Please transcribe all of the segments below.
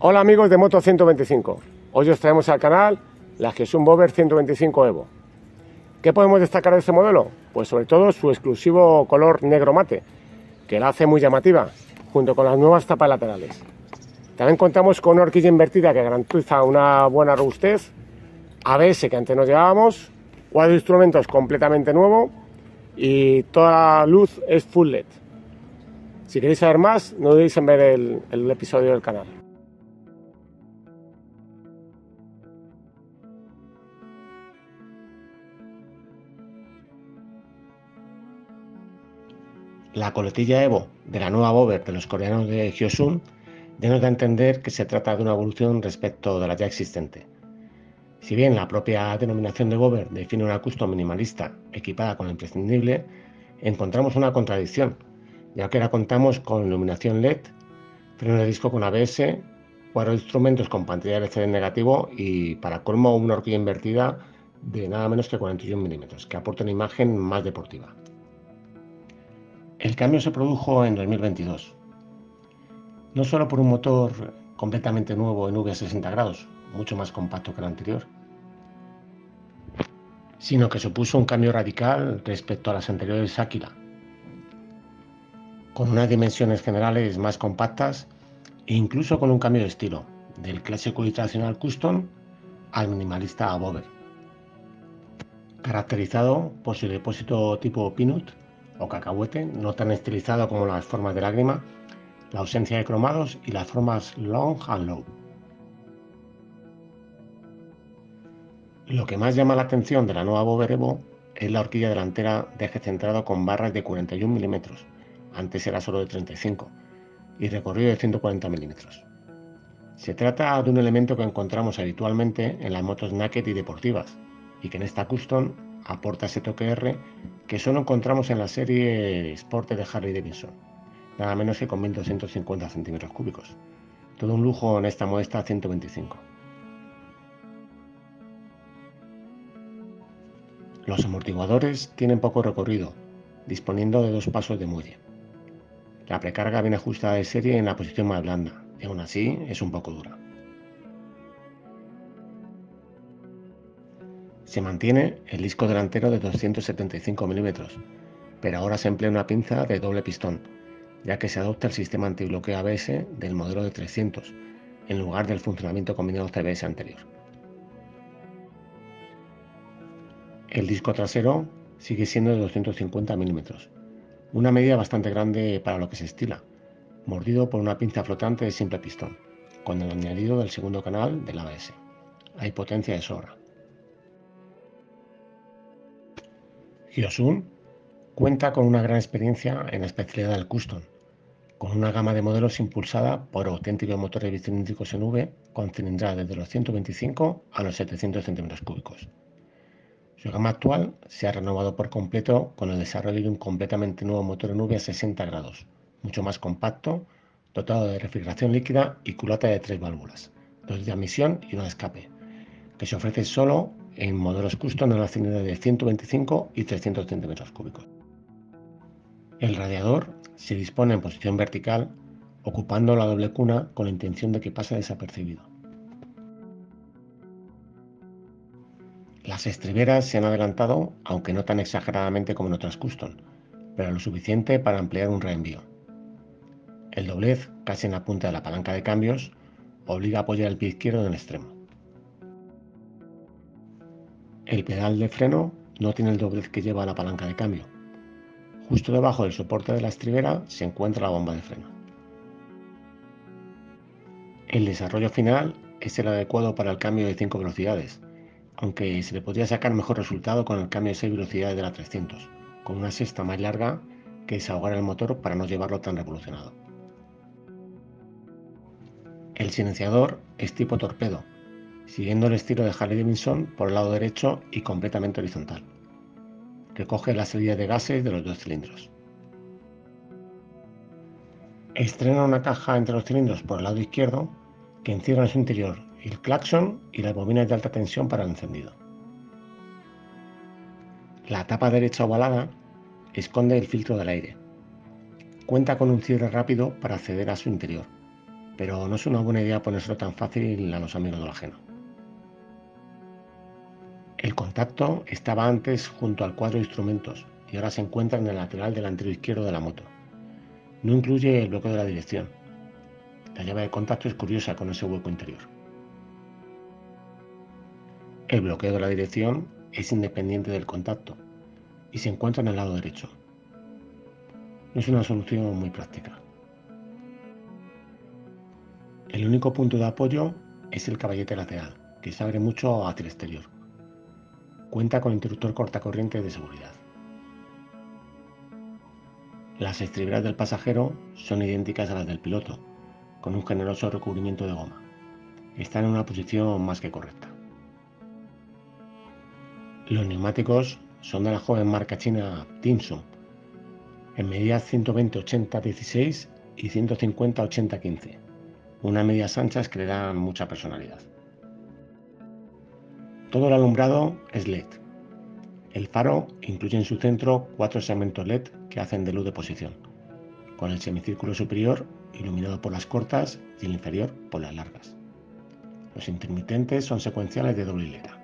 Hola amigos de Moto 125, hoy os traemos al canal la Hyosung Bobber 125 Evo. ¿Qué podemos destacar de este modelo? Pues sobre todo su exclusivo color negro mate, que la hace muy llamativa, junto con las nuevas tapas laterales. También contamos con una horquilla invertida que garantiza una buena robustez, ABS que antes no llevábamos, cuadro de instrumentos completamente nuevo y toda la luz es full LED. Si queréis saber más, no dudéis en ver el episodio del canal. La coletilla Evo de la nueva Bobber de los coreanos de Hyosung denos a entender que se trata de una evolución respecto de la ya existente. Si bien la propia denominación de Bobber define una custom minimalista equipada con lo imprescindible, encontramos una contradicción, ya que ahora contamos con iluminación LED, freno de disco con ABS, cuadro de instrumentos con pantalla LCD negativo y, para colmo, una horquilla invertida de nada menos que 41 milímetros, que aporta una imagen más deportiva. El cambio se produjo en 2022, no solo por un motor completamente nuevo en V60 grados, mucho más compacto que el anterior, sino que supuso un cambio radical respecto a las anteriores Aquila, con unas dimensiones generales más compactas e incluso con un cambio de estilo, del clásico y tradicional Custom al minimalista Bobber, caracterizado por su depósito tipo Peanut o cacahuete, no tan estilizado como las formas de lágrima, la ausencia de cromados y las formas long and low. Lo que más llama la atención de la nueva Bobber Evo es la horquilla delantera de eje centrado con barras de 41 milímetros, antes era solo de 35, y recorrido de 140 milímetros. Se trata de un elemento que encontramos habitualmente en las motos naked y deportivas, y que en esta Custom aporta ese toque R que solo encontramos en la serie Sport de Harley-Davidson, nada menos que con 1250 centímetros cúbicos. Todo un lujo en esta modesta 125. Los amortiguadores tienen poco recorrido, disponiendo de 2 pasos de muelle. La precarga viene ajustada de serie en la posición más blanda, y aún así es un poco dura. Se mantiene el disco delantero de 275 mm, pero ahora se emplea una pinza de doble pistón, ya que se adopta el sistema antibloqueo ABS del modelo de 300, en lugar del funcionamiento combinado CBS anterior. El disco trasero sigue siendo de 250 mm, una medida bastante grande para lo que se estila, mordido por una pinza flotante de simple pistón, con el añadido del segundo canal del ABS. Hay potencia de sobra. Hyosung cuenta con una gran experiencia en la especialidad del Custom, con una gama de modelos impulsada por auténticos motores bicilíndricos en V con cilindrada desde los 125 a los 700 centímetros cúbicos. Su gama actual se ha renovado por completo con el desarrollo de un completamente nuevo motor en V a 60 grados, mucho más compacto, dotado de refrigeración líquida y culata de 3 válvulas, 2 de admisión y una de escape, que se ofrece solo en modelos Custom en la cilindrada de 125 y 300 centímetros cúbicos. El radiador se dispone en posición vertical, ocupando la doble cuna con la intención de que pase desapercibido. Las estriberas se han adelantado, aunque no tan exageradamente como en otras Custom, pero lo suficiente para ampliar un reenvío. El doblez, casi en la punta de la palanca de cambios, obliga a apoyar el pie izquierdo en el extremo. El pedal de freno no tiene el doblez que lleva la palanca de cambio. Justo debajo del soporte de la estribera se encuentra la bomba de freno. El desarrollo final es el adecuado para el cambio de 5 velocidades, aunque se le podría sacar mejor resultado con el cambio de 6 velocidades de la 300, con una sexta más larga que desahogar el motor para no llevarlo tan revolucionado. El silenciador es tipo torpedo, siguiendo el estilo de Harley-Davidson por el lado derecho y completamente horizontal. Recoge las salidas de gases de los 2 cilindros. Estrena una caja entre los cilindros por el lado izquierdo que encierra en su interior el claxon y las bobinas de alta tensión para el encendido. La tapa derecha ovalada esconde el filtro del aire. Cuenta con un cierre rápido para acceder a su interior, pero no es una buena idea ponérselo tan fácil a los amigos de lo ajeno. El contacto estaba antes junto al cuadro de instrumentos y ahora se encuentra en el lateral delantero izquierdo de la moto. No incluye el bloqueo de la dirección. La llave de contacto es curiosa con ese hueco interior. El bloqueo de la dirección es independiente del contacto y se encuentra en el lado derecho. No es una solución muy práctica. El único punto de apoyo es el caballete lateral, que se abre mucho hacia el exterior. Cuenta con interruptor cortacorriente de seguridad. Las estriberas del pasajero son idénticas a las del piloto, con un generoso recubrimiento de goma. Están en una posición más que correcta. Los neumáticos son de la joven marca china Timsun, en medidas 120-80-16 y 150-80-15, unas medias anchas que le dan mucha personalidad. Todo el alumbrado es LED. El faro incluye en su centro 4 segmentos LED que hacen de luz de posición, con el semicírculo superior iluminado por las cortas y el inferior por las largas. Los intermitentes son secuenciales de doble hilera.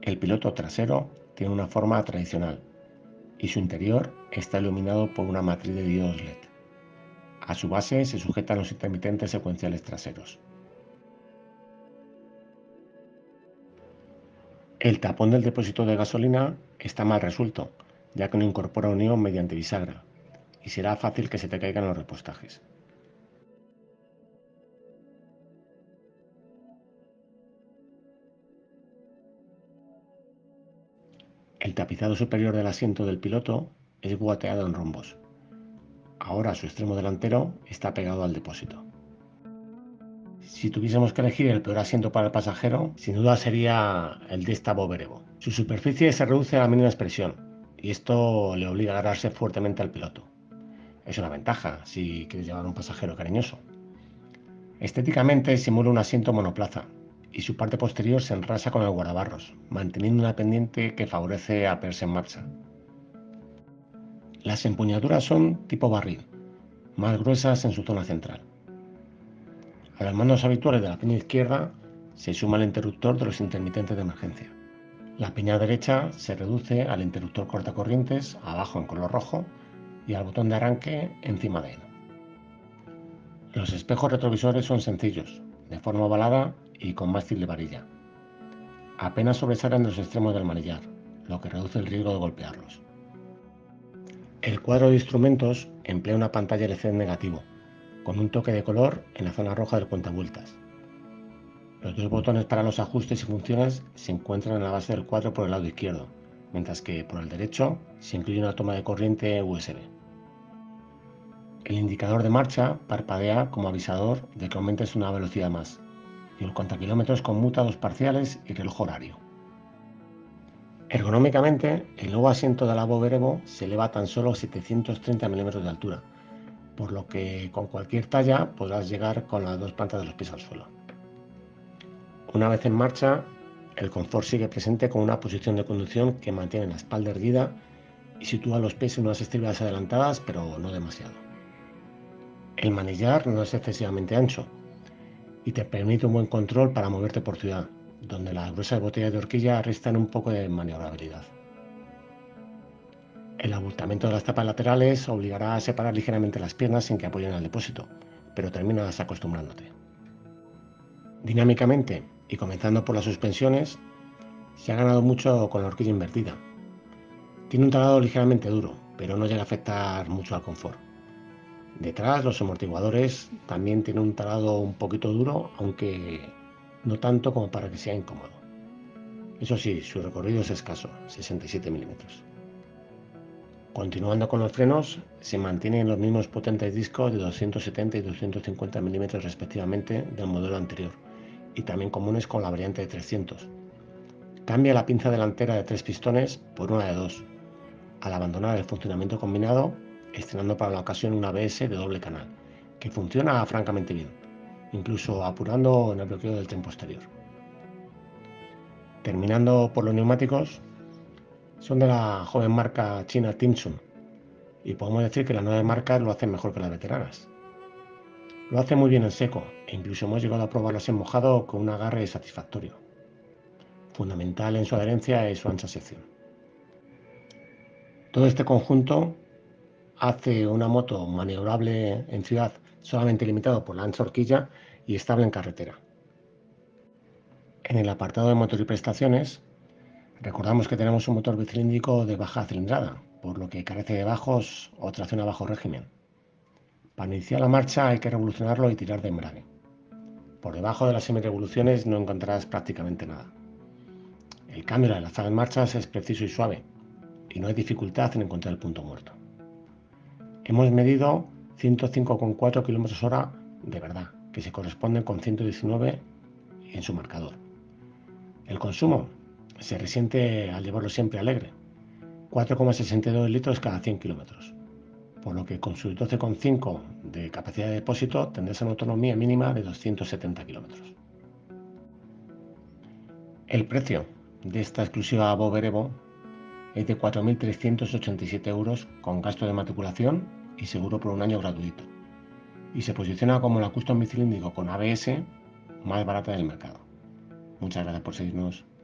El piloto trasero tiene una forma tradicional y su interior está iluminado por una matriz de diodos LED. A su base se sujetan los intermitentes secuenciales traseros. El tapón del depósito de gasolina está mal resuelto, ya que no incorpora unión mediante bisagra, y será fácil que se te caigan los repostajes. El tapizado superior del asiento del piloto es guateado en rombos. Ahora su extremo delantero está pegado al depósito. Si tuviésemos que elegir el peor asiento para el pasajero, sin duda sería el de esta Bobber Evo. Su superficie se reduce a la mínima expresión y esto le obliga a agarrarse fuertemente al piloto. Es una ventaja si quieres llevar a un pasajero cariñoso. Estéticamente simula un asiento monoplaza y su parte posterior se enrasa con el guardabarros, manteniendo una pendiente que favorece a ponerse en marcha. Las empuñaduras son tipo barril, más gruesas en su zona central. A los mandos habituales de la peña izquierda se suma el interruptor de los intermitentes de emergencia. La peña derecha se reduce al interruptor cortacorrientes abajo en color rojo y al botón de arranque encima de él. Los espejos retrovisores son sencillos, de forma ovalada y con mástil de varilla. Apenas sobresalen de los extremos del manillar, lo que reduce el riesgo de golpearlos. El cuadro de instrumentos emplea una pantalla LCD negativo, con un toque de color en la zona roja del cuentavueltas. Los dos botones para los ajustes y funciones se encuentran en la base del cuadro por el lado izquierdo, mientras que por el derecho se incluye una toma de corriente USB. El indicador de marcha parpadea como avisador de que aumentes una velocidad más, y el contakilómetros conmuta dos parciales y reloj horario. Ergonómicamente, el nuevo asiento de la Bobber Evo se eleva a tan solo 730 milímetros de altura, por lo que con cualquier talla podrás llegar con las dos plantas de los pies al suelo. Una vez en marcha, el confort sigue presente con una posición de conducción que mantiene la espalda erguida y sitúa los pies en unas estribadas adelantadas, pero no demasiado. El manillar no es excesivamente ancho y te permite un buen control para moverte por ciudad, donde las gruesas botellas de horquilla restan un poco de maniobrabilidad. El abultamiento de las tapas laterales obligará a separar ligeramente las piernas sin que apoyen al depósito, pero terminas acostumbrándote. Dinámicamente, y comenzando por las suspensiones, se ha ganado mucho con la horquilla invertida. Tiene un talado ligeramente duro, pero no llega a afectar mucho al confort. Detrás, los amortiguadores también tienen un talado un poquito duro, aunque no tanto como para que sea incómodo. Eso sí, su recorrido es escaso, 67 milímetros. Continuando con los frenos, se mantienen los mismos potentes discos de 270 y 250 milímetros respectivamente del modelo anterior y también comunes con la variante de 300. Cambia la pinza delantera de 3 pistones por una de 2, al abandonar el funcionamiento combinado, estrenando para la ocasión un ABS de doble canal, que funciona francamente bien, incluso apurando en el bloqueo del tren posterior. Terminando por los neumáticos, son de la joven marca china Timsun, y podemos decir que las nuevas marcas lo hacen mejor que las veteranas. Lo hacen muy bien en seco, e incluso hemos llegado a probarlos en mojado con un agarre satisfactorio, fundamental en su adherencia y su ancha sección. Todo este conjunto hace una moto maniobrable en ciudad, solamente limitado por la ancha horquilla, y estable en carretera. En el apartado de motor y prestaciones, recordamos que tenemos un motor bicilíndrico de baja cilindrada, por lo que carece de bajos o tracción a bajo régimen. Para iniciar la marcha hay que revolucionarlo y tirar de embrague. Por debajo de las semirevoluciones no encontrarás prácticamente nada. El cambio de la zona en marchas es preciso y suave, y no hay dificultad en encontrar el punto muerto. Hemos medido 105,4 km/h de verdad, que se corresponden con 119 en su marcador. El consumo se resiente al llevarlo siempre alegre, 4,62 litros cada 100 kilómetros, por lo que con sus 12,5 de capacidad de depósito tendrás una autonomía mínima de 270 kilómetros. El precio de esta exclusiva Bobber Evo es de 4.387 euros, con gasto de matriculación y seguro por un año gratuito, y se posiciona como la custom bicilíndrico con ABS más barata del mercado. Muchas gracias por seguirnos.